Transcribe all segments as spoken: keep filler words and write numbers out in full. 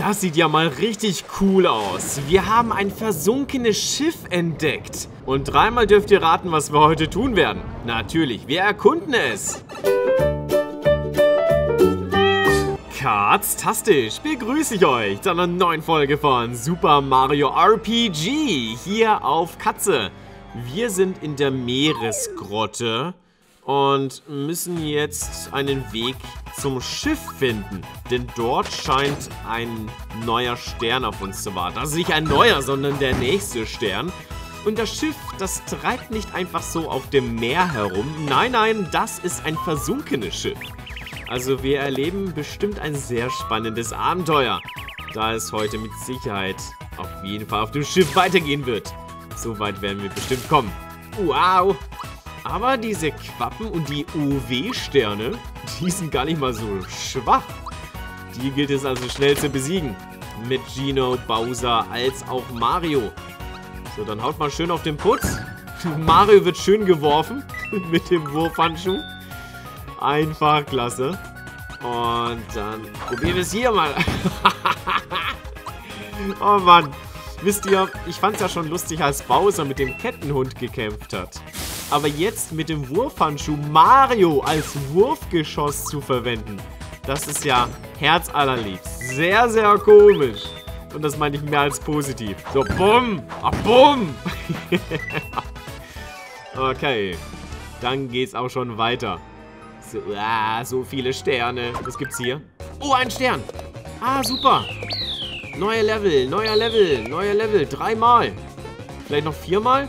Das sieht ja mal richtig cool aus. Wir haben ein versunkenes Schiff entdeckt. Und dreimal dürft ihr raten, was wir heute tun werden. Natürlich, wir erkunden es. Katztastisch, begrüße ich euch zu einer neuen Folge von Super Mario R P G hier auf Katze. Wir sind in der Meeresgrotte und müssen jetzt einen Weg zum Schiff finden. Denn dort scheint ein neuer Stern auf uns zu warten. Also nicht ein neuer, sondern der nächste Stern. Und das Schiff, das treibt nicht einfach so auf dem Meer herum. Nein, nein, das ist ein versunkenes Schiff. Also wir erleben bestimmt ein sehr spannendes Abenteuer, da es heute mit Sicherheit auf jeden Fall auf dem Schiff weitergehen wird. So weit werden wir bestimmt kommen. Wow! Aber diese Quappen und die U W-Sterne, die sind gar nicht mal so schwach. Die gilt es also schnell zu besiegen. Mit Geno, Bowser als auch Mario. So, dann haut mal schön auf den Putz. Mario wird schön geworfen mit dem Wurfhandschuh. Einfach klasse. Und dann probieren wir es hier mal. Oh Mann. Wisst ihr, ich fand es ja schon lustig, als Bowser mit dem Kettenhund gekämpft hat. Aber jetzt mit dem Wurfhandschuh Mario als Wurfgeschoss zu verwenden, das ist ja herzallerliebst. Sehr, sehr komisch. Und das meine ich mehr als positiv. So, bumm. Ach, bumm. Okay. Dann geht's auch schon weiter. So, ah, so viele Sterne. Was gibt's hier? Oh, ein Stern. Ah, super. Neue Level, neuer Level, neuer Level. Dreimal. Vielleicht noch viermal?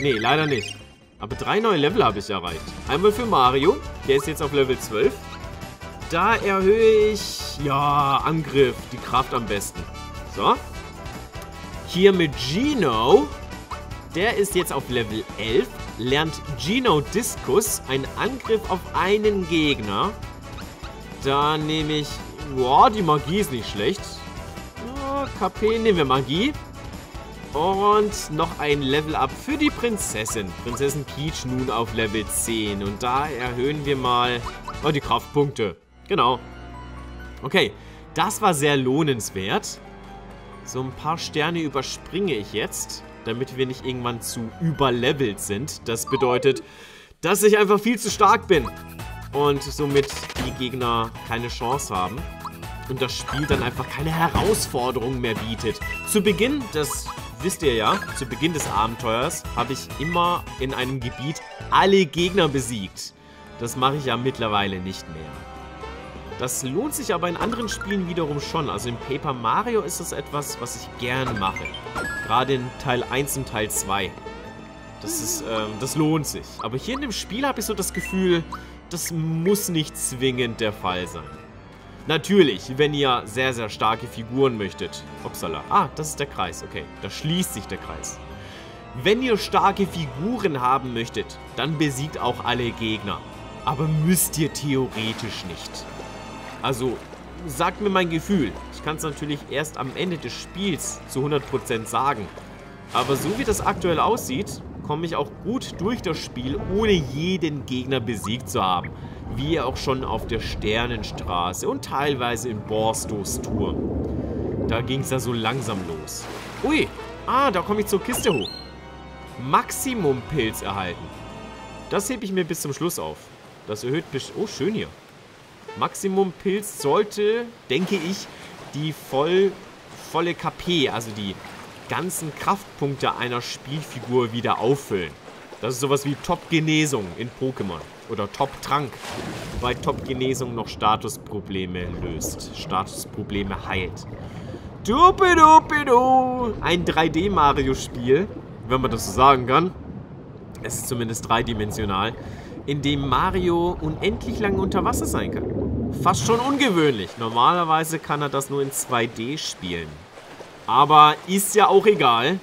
Nee, leider nicht. Aber drei neue Level habe ich erreicht. Einmal für Mario. Der ist jetzt auf Level zwölf. Da erhöhe ich, ja, Angriff. Die Kraft am besten. So. Hier mit Geno. Der ist jetzt auf Level elf. Lernt Geno Diskus. Ein Angriff auf einen Gegner. Da nehme ich... Boah, die Magie ist nicht schlecht. Oh, K P nehmen wir Magie. Und noch ein Level-Up für die Prinzessin. Prinzessin Peach nun auf Level zehn. Und da erhöhen wir mal oh, die Kraftpunkte. Genau. Okay, das war sehr lohnenswert. So ein paar Sterne überspringe ich jetzt, damit wir nicht irgendwann zu überlevelt sind. Das bedeutet, dass ich einfach viel zu stark bin und somit die Gegner keine Chance haben. Und das Spiel dann einfach keine Herausforderung mehr bietet. Zu Beginn, das wisst ihr ja, zu Beginn des Abenteuers habe ich immer in einem Gebiet alle Gegner besiegt. Das mache ich ja mittlerweile nicht mehr. Das lohnt sich aber in anderen Spielen wiederum schon. Also in Paper Mario ist das etwas, was ich gern mache. Gerade in Teil eins und Teil zwei. Das ist, ähm, das lohnt sich. Aber hier in dem Spiel habe ich so das Gefühl, das muss nicht zwingend der Fall sein. Natürlich, wenn ihr sehr, sehr starke Figuren möchtet. Upsala. Ah, das ist der Kreis. Okay, da schließt sich der Kreis. Wenn ihr starke Figuren haben möchtet, dann besiegt auch alle Gegner. Aber müsst ihr theoretisch nicht. Also, sagt mir mein Gefühl. Ich kann es natürlich erst am Ende des Spiels zu hundert Prozent sagen. Aber so wie das aktuell aussieht, komme ich auch gut durch das Spiel, ohne jeden Gegner besiegt zu haben. Wie auch schon auf der Sternenstraße und teilweise im Borstos Turm. Da ging es ja so langsam los. Ui, ah, da komme ich zur Kiste hoch. Maximumpilz erhalten. Das hebe ich mir bis zum Schluss auf. Das erhöht bis... Oh, schön hier. Maximumpilz sollte, denke ich, die voll, volle K P, also die ganzen Kraftpunkte einer Spielfigur wieder auffüllen. Das ist sowas wie Top-Genesung in Pokémon. Oder Top-Trank. Wobei Top-Genesung noch Statusprobleme löst. Statusprobleme heilt. Dupidupidu. Ein drei D Mario Spiel, wenn man das so sagen kann. Es ist zumindest dreidimensional. In dem Mario unendlich lange unter Wasser sein kann. Fast schon ungewöhnlich. Normalerweise kann er das nur in zwei D spielen. Aber ist ja auch egal.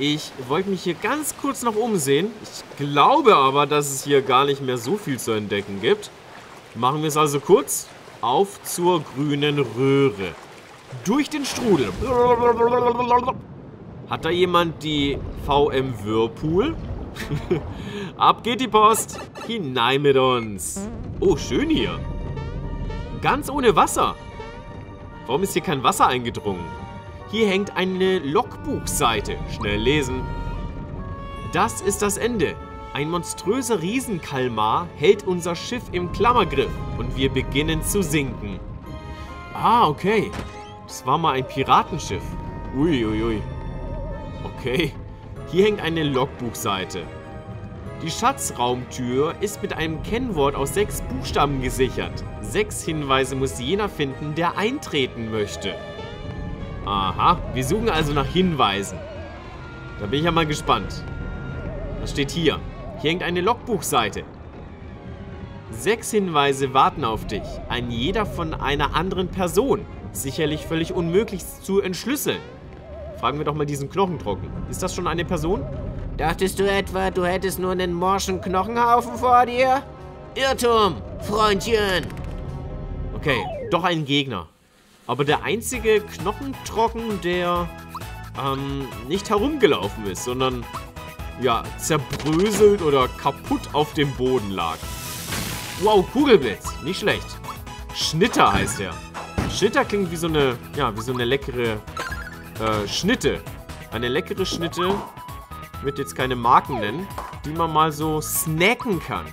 Ich wollte mich hier ganz kurz noch umsehen. Ich glaube aber, dass es hier gar nicht mehr so viel zu entdecken gibt. Machen wir es also kurz. Auf zur grünen Röhre. Durch den Strudel. Hat da jemand die V M Whirlpool? Ab geht die Post. Hinein mit uns. Oh, schön hier. Ganz ohne Wasser. Warum ist hier kein Wasser eingedrungen? Hier hängt eine Logbuchseite. Schnell lesen. Das ist das Ende. Ein monströser Riesenkalmar hält unser Schiff im Klammergriff und wir beginnen zu sinken. Ah, okay. Das war mal ein Piratenschiff. Uiuiui. Okay. Hier hängt eine Logbuchseite. Die Schatzraumtür ist mit einem Kennwort aus sechs Buchstaben gesichert. Sechs Hinweise muss jener finden, der eintreten möchte. Aha, wir suchen also nach Hinweisen. Da bin ich ja mal gespannt. Was steht hier? Hier hängt eine Logbuchseite. Sechs Hinweise warten auf dich. Ein jeder von einer anderen Person. Sicherlich völlig unmöglich zu entschlüsseln. Fragen wir doch mal diesen Knochentrocken. Ist das schon eine Person? Dachtest du etwa, du hättest nur einen morschen Knochenhaufen vor dir? Irrtum, Freundchen! Okay, doch ein Gegner. Aber der einzige Knochentrocken, der ähm, nicht herumgelaufen ist, sondern ja, zerbröselt oder kaputt auf dem Boden lag. Wow, Kugelblitz, nicht schlecht. Schnitter heißt er. Schnitter klingt wie so eine, ja, wie so eine leckere äh, Schnitte. Eine leckere Schnitte. Ich würde jetzt keine Marken nennen, die man mal so snacken kann.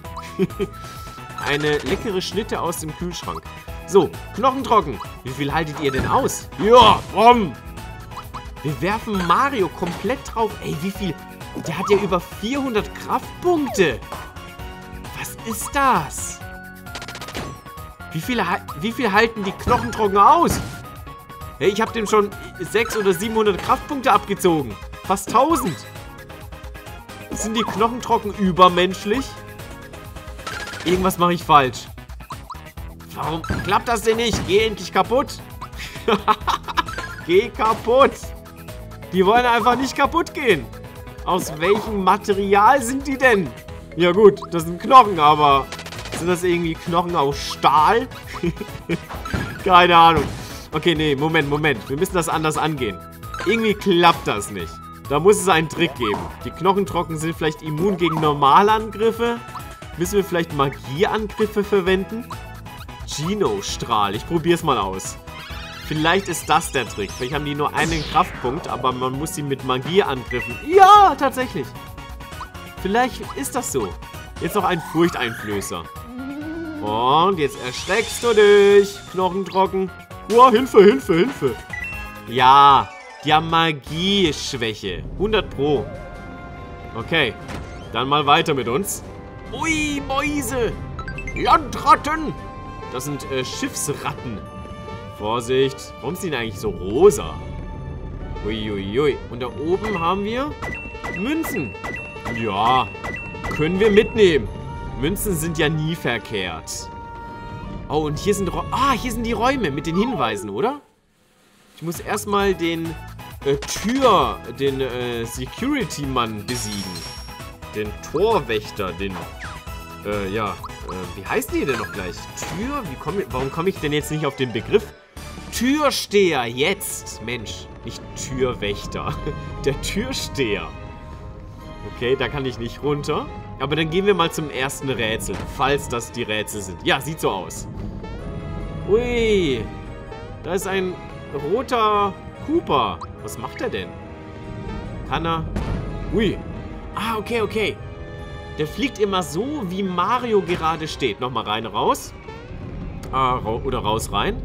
Eine leckere Schnitte aus dem Kühlschrank. So, Knochentrocken. Wie viel haltet ihr denn aus? Ja, komm. Wir werfen Mario komplett drauf. Ey, wie viel? Der hat ja über vierhundert Kraftpunkte. Was ist das? Wie viel, wie viel halten die Knochentrocken aus? Hey, ich habe dem schon sechshundert oder siebenhundert Kraftpunkte abgezogen. Fast tausend. Sind die Knochentrocken übermenschlich? Irgendwas mache ich falsch. Warum klappt das denn nicht? Geh endlich kaputt. Geh kaputt. Die wollen einfach nicht kaputt gehen. Aus welchem Material sind die denn? Ja gut, das sind Knochen, aber sind das irgendwie Knochen aus Stahl? Keine Ahnung. Okay, nee, Moment, Moment. Wir müssen das anders angehen. Irgendwie klappt das nicht. Da muss es einen Trick geben. Die Knochentrocken sind vielleicht immun gegen Normalangriffe. Müssen wir vielleicht Magieangriffe verwenden? Geno-Strahl. Ich probiere es mal aus. Vielleicht ist das der Trick. Vielleicht haben die nur einen Kraftpunkt, aber man muss sie mit Magieangriffen. Ja, tatsächlich. Vielleicht ist das so. Jetzt noch ein Furchteinflößer. Und jetzt erschreckst du dich, Knochentrocken. Boah, Hilfe, Hilfe, Hilfe. Ja. Ja, Magie-Schwäche. hundert pro. Okay, dann mal weiter mit uns. Ui, Mäuse. Landratten. Das sind äh, Schiffsratten. Vorsicht. Warum sind die eigentlich so rosa? Uiuiui. Ui, ui. Und da oben haben wir Münzen. Ja, können wir mitnehmen. Münzen sind ja nie verkehrt. Oh, und hier sind, ah, hier sind die Räume mit den Hinweisen, oder? Ich muss erstmal den... Äh, Tür, den äh, Security-Mann besiegen. Den Torwächter, den, äh, ja, äh, wie heißen die denn noch gleich? Tür, wie komm ich, warum komme ich denn jetzt nicht auf den Begriff? Türsteher, jetzt, Mensch, nicht Türwächter, der Türsteher. Okay, da kann ich nicht runter, aber dann gehen wir mal zum ersten Rätsel, falls das die Rätsel sind. Ja, sieht so aus. Ui, da ist ein roter Cooper. Was macht er denn? Kann er... Ui. Ah, okay, okay. Der fliegt immer so, wie Mario gerade steht. Nochmal rein, raus. Ah, ra oder raus, rein.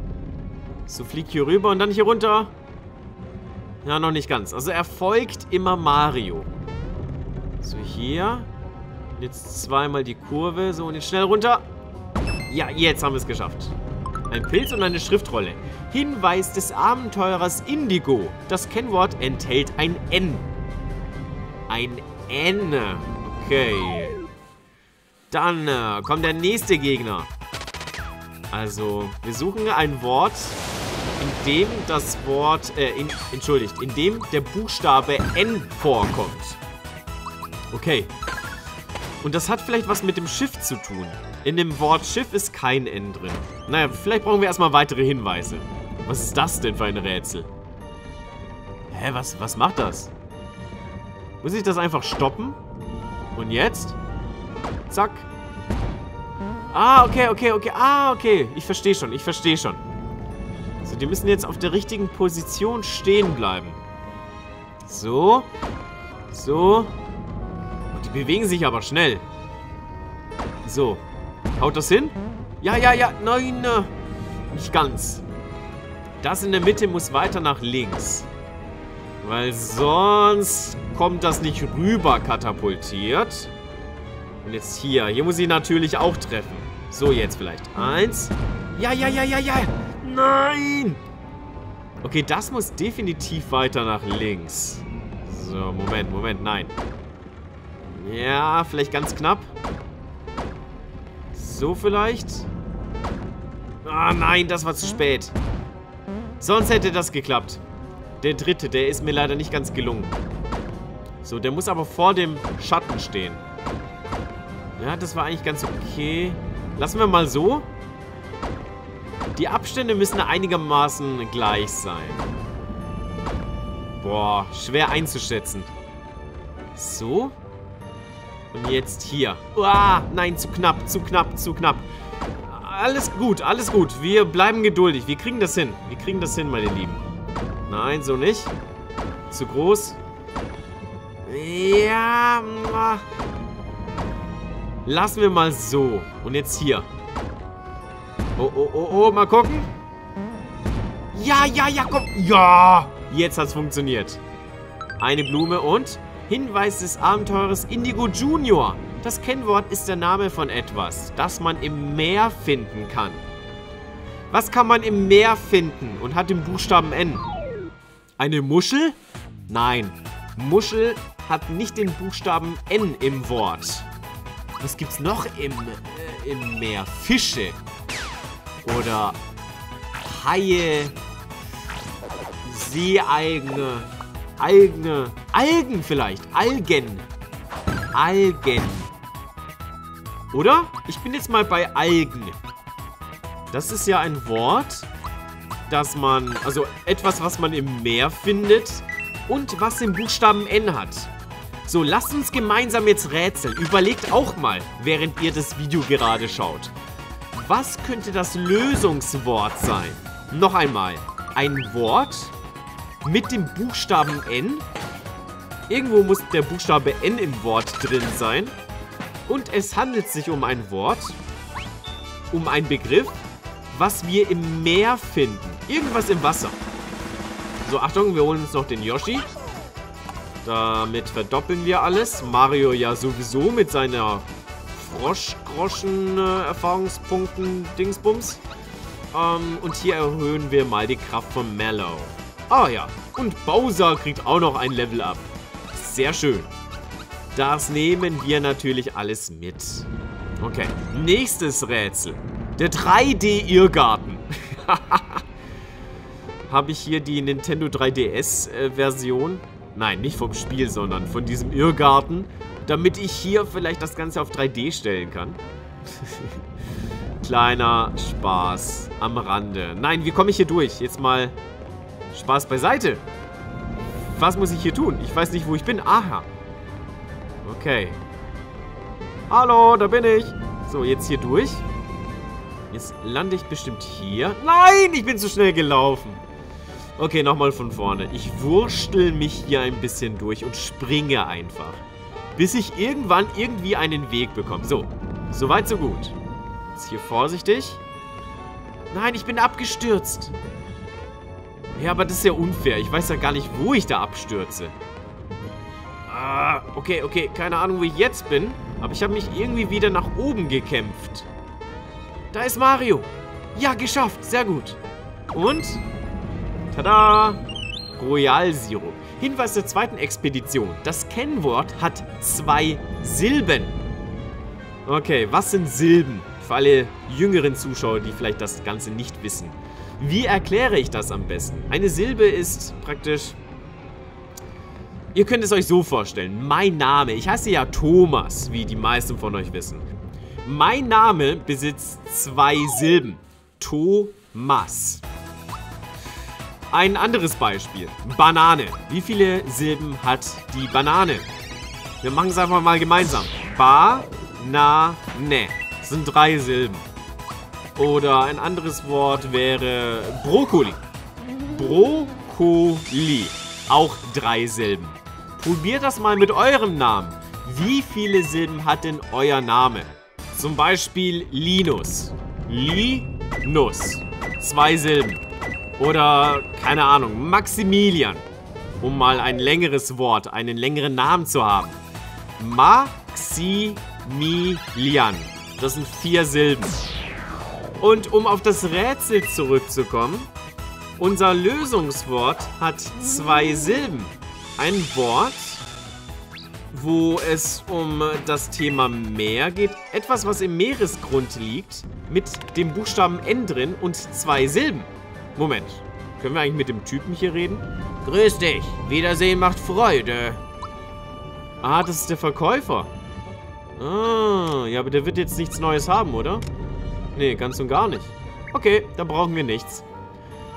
So, fliegt hier rüber und dann hier runter. Ja, noch nicht ganz. Also er folgt immer Mario. So, hier. Jetzt zweimal die Kurve. So, und jetzt schnell runter. Ja, jetzt haben wir es geschafft. Ein Pilz und eine Schriftrolle. Hinweis des Abenteurers Indigo. Das Kennwort enthält ein N. Ein N. Okay. Dann äh, kommt der nächste Gegner. Also, wir suchen ein Wort, in dem das Wort, äh, in, entschuldigt, in dem der Buchstabe N vorkommt. Okay. Und das hat vielleicht was mit dem Schiff zu tun. In dem Wort Schiff ist kein N drin. Naja, vielleicht brauchen wir erstmal weitere Hinweise. Was ist das denn für ein Rätsel? Hä, was, was macht das? Muss ich das einfach stoppen? Und jetzt? Zack. Ah, okay, okay, okay. Ah, okay. Ich verstehe schon, ich verstehe schon. So, die müssen jetzt auf der richtigen Position stehen bleiben. So. So. Und die bewegen sich aber schnell. So. Haut das hin? Ja, ja, ja. Nein, nein. Nicht ganz. Das in der Mitte muss weiter nach links. Weil sonst kommt das nicht rüber katapultiert. Und jetzt hier. Hier muss ich natürlich auch treffen. So, jetzt vielleicht. Eins. Ja, ja, ja, ja, ja. Nein! Okay, das muss definitiv weiter nach links. So, Moment, Moment, nein. Ja, vielleicht ganz knapp. So vielleicht. Ah, nein, das war zu spät. Sonst hätte das geklappt. Der dritte, der ist mir leider nicht ganz gelungen. So, der muss aber vor dem Schatten stehen. Ja, das war eigentlich ganz okay. Lassen wir mal so. Die Abstände müssen einigermaßen gleich sein. Boah, schwer einzuschätzen. So. Und jetzt hier. Uah, nein, zu knapp, zu knapp, zu knapp. Alles gut, alles gut. Wir bleiben geduldig. Wir kriegen das hin. Wir kriegen das hin, meine Lieben. Nein, so nicht. Zu groß. Ja. Lassen wir mal so. Und jetzt hier. Oh, oh, oh, oh, mal gucken. Ja, ja, ja, komm. Ja, jetzt hat's funktioniert. Eine Blume und Hinweis des Abenteurers Indigo Junior. Das Kennwort ist der Name von etwas, das man im Meer finden kann. Was kann man im Meer finden und hat den Buchstaben N? Eine Muschel? Nein, Muschel hat nicht den Buchstaben N im Wort. Was gibt's noch im, äh, im Meer? Fische. Oder Haie, Seealgen, Algen, Algen vielleicht, Algen, Algen. Oder? Ich bin jetzt mal bei Algen. Das ist ja ein Wort, das man, also etwas, was man im Meer findet und was den Buchstaben N hat. So, lasst uns gemeinsam jetzt rätseln. Überlegt auch mal, während ihr das Video gerade schaut. Was könnte das Lösungswort sein? Noch einmal. Ein Wort mit dem Buchstaben N. Irgendwo muss der Buchstabe N im Wort drin sein. Und es handelt sich um ein Wort, um einen Begriff, was wir im Meer finden. Irgendwas im Wasser. So, Achtung, wir holen uns noch den Yoshi. Damit verdoppeln wir alles. Mario ja sowieso mit seiner Froschgroschen äh, Erfahrungspunkten Dingsbums. Ähm, und hier erhöhen wir mal die Kraft von Mallow. Ah ja, und Bowser kriegt auch noch ein Level up. Sehr schön. Das nehmen wir natürlich alles mit. Okay, nächstes Rätsel. Der drei D-Irrgarten. Habe ich hier die Nintendo drei D S-Version? Nein, nicht vom Spiel, sondern von diesem Irrgarten. Damit ich hier vielleicht das Ganze auf drei D stellen kann. Kleiner Spaß am Rande. Nein, wie komme ich hier durch? Jetzt mal Spaß beiseite. Was muss ich hier tun? Ich weiß nicht, wo ich bin. Aha. Okay. Hallo, da bin ich. So, jetzt hier durch. Jetzt lande ich bestimmt hier. Nein, ich bin zu schnell gelaufen. Okay, nochmal von vorne. Ich wurschtel mich hier ein bisschen durch und springe einfach. Bis ich irgendwann irgendwie einen Weg bekomme. So, soweit so gut. Jetzt hier vorsichtig. Nein, ich bin abgestürzt. Ja, aber das ist ja unfair. Ich weiß ja gar nicht, wo ich da abstürze. Ah, okay, okay. Keine Ahnung, wo ich jetzt bin. Aber ich habe mich irgendwie wieder nach oben gekämpft. Da ist Mario. Ja, geschafft. Sehr gut. Und? Tada! Royalsirup. Hinweis der zweiten Expedition. Das Kennwort hat zwei Silben. Okay, was sind Silben? Für alle jüngeren Zuschauer, die vielleicht das Ganze nicht wissen. Wie erkläre ich das am besten? Eine Silbe ist praktisch... Ihr könnt es euch so vorstellen. Mein Name. Ich heiße ja Thomas, wie die meisten von euch wissen. Mein Name besitzt zwei Silben. Thomas. Ein anderes Beispiel. Banane. Wie viele Silben hat die Banane? Wir machen es einfach mal gemeinsam. Ba-na-ne. Das sind drei Silben. Oder ein anderes Wort wäre Brokkoli. Brokkoli. Auch drei Silben. Probiert das mal mit eurem Namen. Wie viele Silben hat denn euer Name? Zum Beispiel Linus. Linus. Zwei Silben. Oder, keine Ahnung, Maximilian. Um mal ein längeres Wort, einen längeren Namen zu haben. Maximilian. Das sind vier Silben. Und um auf das Rätsel zurückzukommen, unser Lösungswort hat zwei Silben. Ein Wort, wo es um das Thema Meer geht. Etwas, was im Meeresgrund liegt, mit dem Buchstaben N drin und zwei Silben. Moment, können wir eigentlich mit dem Typen hier reden? Grüß dich, Wiedersehen macht Freude. Ah, das ist der Verkäufer. Ah, ja, aber der wird jetzt nichts Neues haben, oder? Nee, ganz und gar nicht. Okay, dann brauchen wir nichts.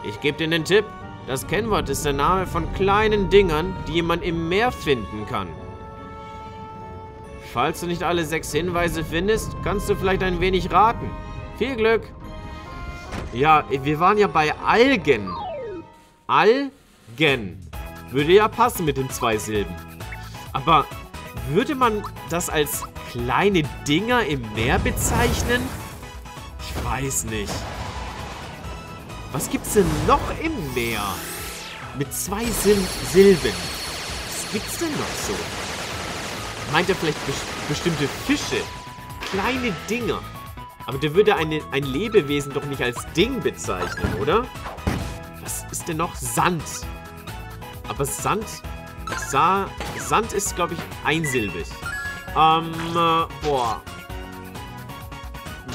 Ich gebe dir einen Tipp. Das Kennwort ist der Name von kleinen Dingern, die jemand im Meer finden kann. Falls du nicht alle sechs Hinweise findest, kannst du vielleicht ein wenig raten. Viel Glück! Ja, wir waren ja bei Algen. Algen. Würde ja passen mit den zwei Silben. Aber würde man das als kleine Dinger im Meer bezeichnen? Ich weiß nicht. Was gibt's denn noch im Meer? Mit zwei Sil- Silben. Was gibt's denn noch so? Meint er vielleicht be- bestimmte Fische? Kleine Dinger. Aber der würde eine, ein Lebewesen doch nicht als Ding bezeichnen, oder? Was ist denn noch? Sand. Aber Sand... Sa- Sand ist, glaube ich, einsilbig. Ähm, äh, boah.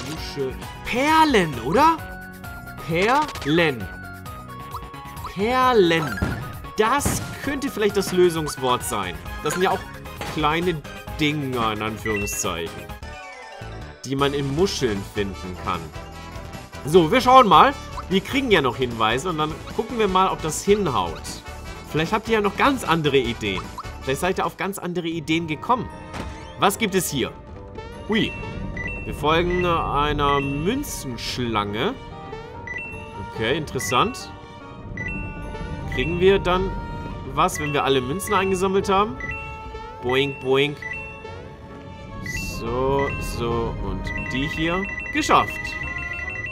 Dusche. Perlen, oder? Perlen. Perlen. Das könnte vielleicht das Lösungswort sein. Das sind ja auch kleine Dinger, in Anführungszeichen. Die man in Muscheln finden kann. So, wir schauen mal. Wir kriegen ja noch Hinweise und dann gucken wir mal, ob das hinhaut. Vielleicht habt ihr ja noch ganz andere Ideen. Vielleicht seid ihr auf ganz andere Ideen gekommen. Was gibt es hier? Hui. Wir folgen einer Münzenschlange. Okay, interessant. Kriegen wir dann was, wenn wir alle Münzen eingesammelt haben? Boink, boink. So, so und die hier. Geschafft.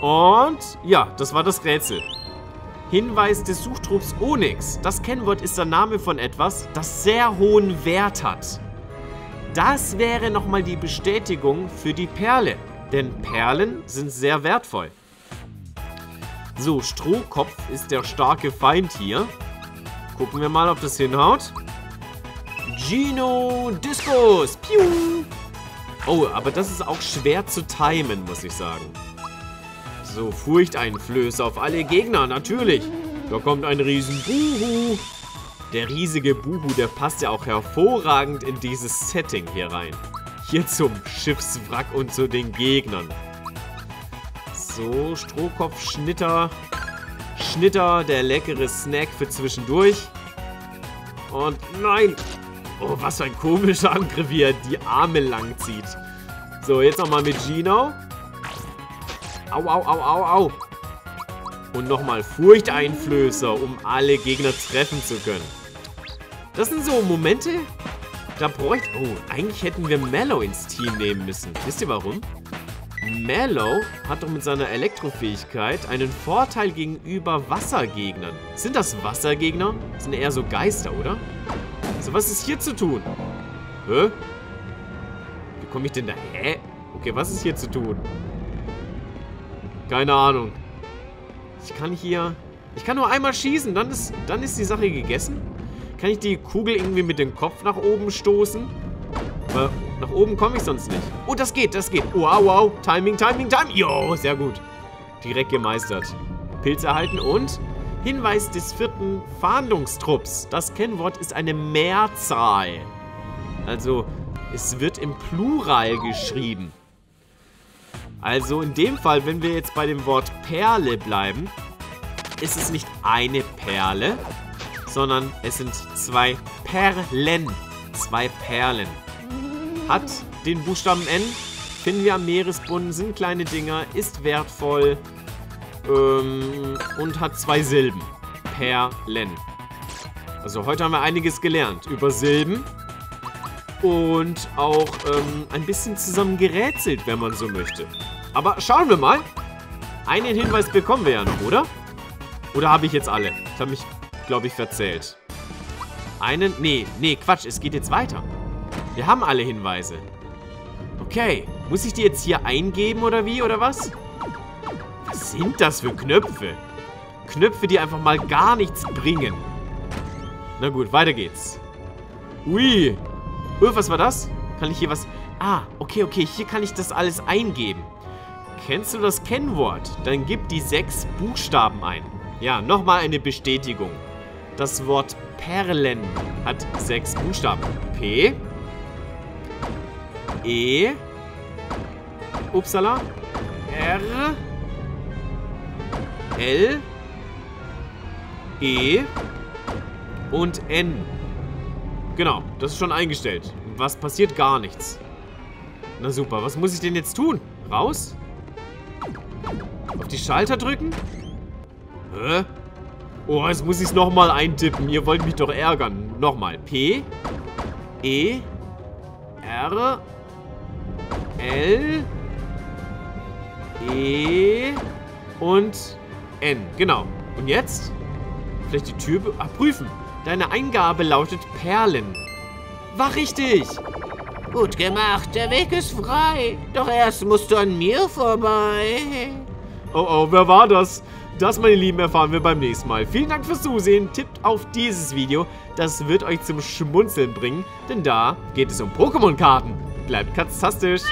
Und ja, das war das Rätsel. Hinweis des Suchtrupps Onyx. Das Kennwort ist der Name von etwas, das sehr hohen Wert hat. Das wäre nochmal die Bestätigung für die Perle. Denn Perlen sind sehr wertvoll. So, Strohkopf ist der starke Feind hier. Gucken wir mal, ob das hinhaut. Geno Discos. Piu. Oh, aber das ist auch schwer zu timen, muss ich sagen. So, Furchteinflöße auf alle Gegner, natürlich. Da kommt ein riesen Buhu. Der riesige Buhu, der passt ja auch hervorragend in dieses Setting hier rein. Hier zum Schiffswrack und zu den Gegnern. So, Strohkopf, Schnitter. Schnitter, der leckere Snack für zwischendurch. Und nein! Oh, was für ein komischer Angriff, wie er die Arme lang zieht. So, jetzt nochmal mit Geno. Au, au, au, au, au. Und nochmal Furchteinflößer, um alle Gegner treffen zu können. Das sind so Momente, da bräuchte... Oh, eigentlich hätten wir Mallow ins Team nehmen müssen. Wisst ihr warum? Mallow hat doch mit seiner Elektrofähigkeit einen Vorteil gegenüber Wassergegnern. Sind das Wassergegner? Das sind eher so Geister, oder? So, was ist hier zu tun? Hä? Wie komme ich denn da... Hä? Okay, was ist hier zu tun? Keine Ahnung. Ich kann hier... Ich kann nur einmal schießen, dann ist, dann ist die Sache gegessen. Kann ich die Kugel irgendwie mit dem Kopf nach oben stoßen? Weil nach oben komme ich sonst nicht. Oh, das geht, das geht. Wow, wow. Timing, Timing, Timing. Jo, sehr gut. Direkt gemeistert. Pilz erhalten und... Hinweis des vierten Fahndungstrupps. Das Kennwort ist eine Mehrzahl. Also, es wird im Plural geschrieben. Also in dem Fall, wenn wir jetzt bei dem Wort Perle bleiben, ist es nicht eine Perle, sondern es sind zwei Perlen. Zwei Perlen. Hat den Buchstaben N, Finden wir am Meeresbrunnen, sind kleine Dinger, ist wertvoll ähm, und hat zwei Silben. Perlen. Also heute haben wir einiges gelernt über Silben und auch ähm, ein bisschen zusammen gerätselt, wenn man so möchte. Aber schauen wir mal. Einen Hinweis bekommen wir ja noch, oder? Oder habe ich jetzt alle? Ich habe mich, glaube ich, verzählt. Einen? Nee, nee, Quatsch, es geht jetzt weiter. Wir haben alle Hinweise. Okay, muss ich die jetzt hier eingeben oder wie, oder was? Was sind das für Knöpfe? Knöpfe, die einfach mal gar nichts bringen. Na gut, weiter geht's. Ui. Öh, was war das? Kann ich hier was... Ah, okay, okay, hier kann ich das alles eingeben. Kennst du das Kennwort? Dann gib die sechs Buchstaben ein. Ja, nochmal eine Bestätigung. Das Wort Perlen hat sechs Buchstaben. P. E. Upsala. R. L. E. Und N. Genau, das ist schon eingestellt. Was passiert? Gar nichts. Na super, was muss ich denn jetzt tun? Raus? Auf die Schalter drücken? Hä? Oh, jetzt muss ich es nochmal eintippen. Ihr wollt mich doch ärgern. Nochmal. P. E. R. L. E. Und N. Genau. Und jetzt? Vielleicht die Tür... Ah, prüfen. Deine Eingabe lautet Perlen. War richtig. Gut gemacht. Der Weg ist frei. Doch erst musst du an mir vorbei. Oh, oh, wer war das? Das, meine Lieben, erfahren wir beim nächsten Mal. Vielen Dank fürs Zusehen. Tippt auf dieses Video. Das wird euch zum Schmunzeln bringen. Denn da geht es um Pokémon-Karten. Bleibt katzastisch.